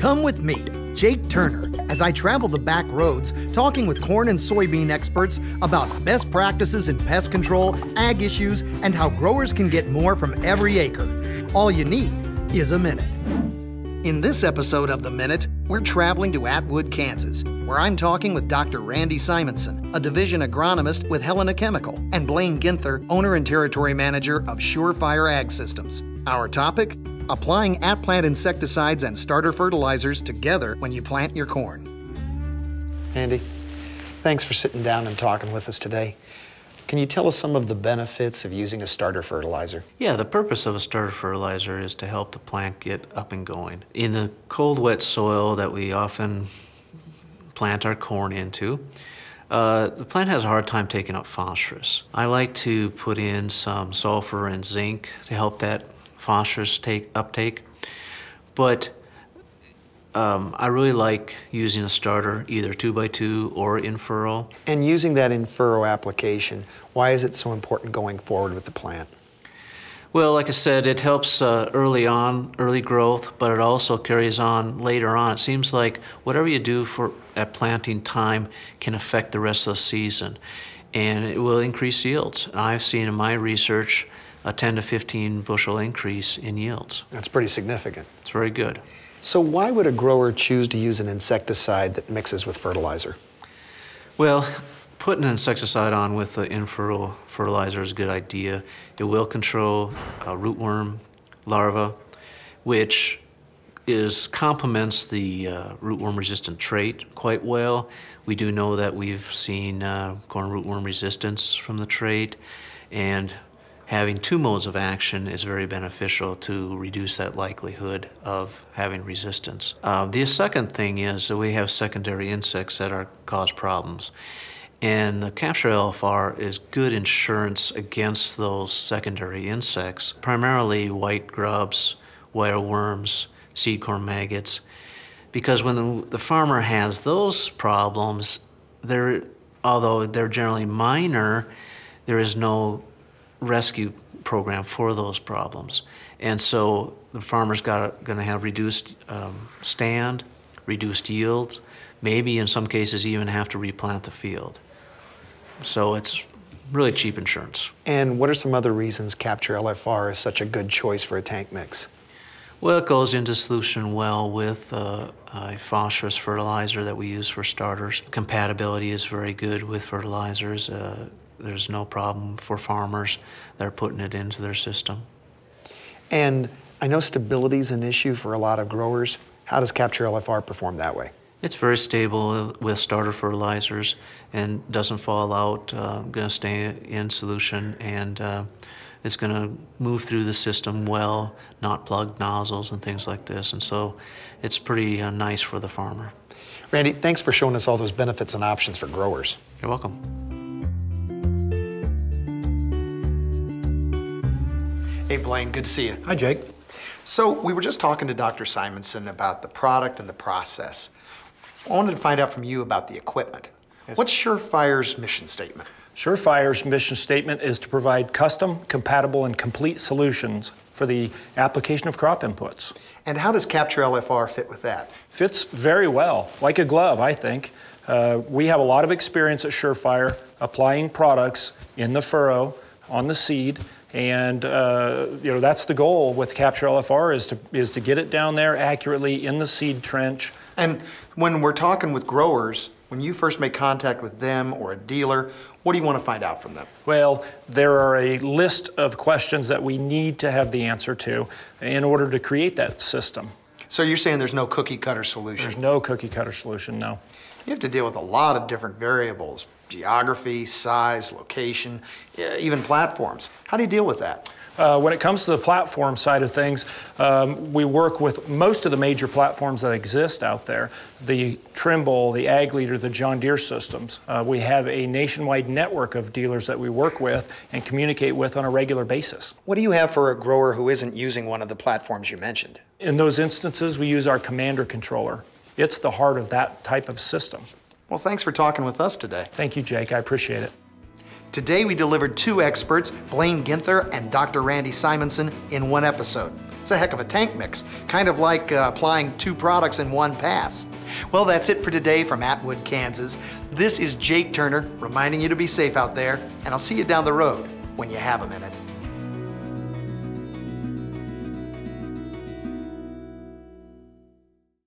Come with me, Jake Turner, as I travel the back roads talking with corn and soybean experts about best practices in pest control, ag issues, and how growers can get more from every acre. All you need is a minute. In this episode of The Minute, we're traveling to Atwood, Kansas, where I'm talking with Dr. Randy Simonson, a division agronomist with Helena Chemical, and Blaine Ginther, owner and territory manager of Surefire Ag Systems. Our topic? Applying at-plant insecticides and starter fertilizers together when you plant your corn. Andy, thanks for sitting down and talking with us today. Can you tell us some of the benefits of using a starter fertilizer? Yeah, the purpose of a starter fertilizer is to help the plant get up and going. In the cold, wet soil that we often plant our corn into, the plant has a hard time taking up phosphorus. I like to put in some sulfur and zinc to help that phosphorus uptake, but I really like using a starter, either 2x2 or in furrow. And using that in furrow application, why is it so important going forward with the plant? Well, like I said, it helps early on, early growth, but it also carries on later on. It seems like whatever you do at planting time can affect the rest of the season, and it will increase yields. And I've seen in my research a 10 to 15 bushel increase in yields. That's pretty significant. It's very good. So why would a grower choose to use an insecticide that mixes with fertilizer? Well, putting an insecticide on with the in-furrow fertilizer is a good idea. It will control rootworm larvae, which complements the rootworm-resistant trait quite well. We do know that we've seen corn rootworm resistance from the trait, and having two modes of action is very beneficial to reduce that likelihood of having resistance. The second thing is that we have secondary insects that cause problems. And the Capture LFR is good insurance against those secondary insects, primarily white grubs, wire worms, seed corn maggots, because when the farmer has those problems, although they're generally minor, there is no rescue program for those problems. And so the farmer's gonna have reduced stand, reduced yields, maybe in some cases even have to replant the field. So it's really cheap insurance. And what are some other reasons Capture LFR is such a good choice for a tank mix? Well, it goes into solution well with a phosphorus fertilizer that we use for starters. Compatibility is very good with fertilizers. There's no problem for farmers that are putting it into their system. And I know stability is an issue for a lot of growers. How does Capture LFR perform that way? It's very stable with starter fertilizers and doesn't fall out, gonna stay in solution, and it's gonna move through the system well, not plug nozzles and things like this. And so it's pretty nice for the farmer. Randy, thanks for showing us all those benefits and options for growers. You're welcome. Hey Blaine, good to see you. Hi Jake. So we were just talking to Dr. Simonson about the product and the process. I wanted to find out from you about the equipment. Yes. What's Surefire's mission statement? Surefire's mission statement is to provide custom, compatible, and complete solutions for the application of crop inputs. And how does Capture LFR fit with that? Fits very well, like a glove, I think. We have a lot of experience at Surefire applying products in the furrow, on the seed, and you know, that's the goal with Capture LFR is to get it down there accurately in the seed trench. And when we're talking with growers, when you first make contact with them or a dealer, what do you want to find out from them? Well, there are a list of questions that we need to have the answer to in order to create that system. So you're saying there's no cookie cutter solution? There's no cookie cutter solution, no. You have to deal with a lot of different variables: geography, size, location, even platforms. How do you deal with that? When it comes to the platform side of things, we work with most of the major platforms that exist out there. The Trimble, the Ag Leader, the John Deere systems. We have a nationwide network of dealers that we work with and communicate with on a regular basis. What do you have for a grower who isn't using one of the platforms you mentioned? In those instances, we use our Commander Controller. It's the heart of that type of system. Well, thanks for talking with us today. Thank you, Jake. I appreciate it. Today, we delivered two experts, Blaine Ginther and Dr. Randy Simonson, in one episode. It's a heck of a tank mix, kind of like applying two products in one pass. Well, that's it for today from Atwood, Kansas. This is Jake Turner reminding you to be safe out there, and I'll see you down the road when you have a minute.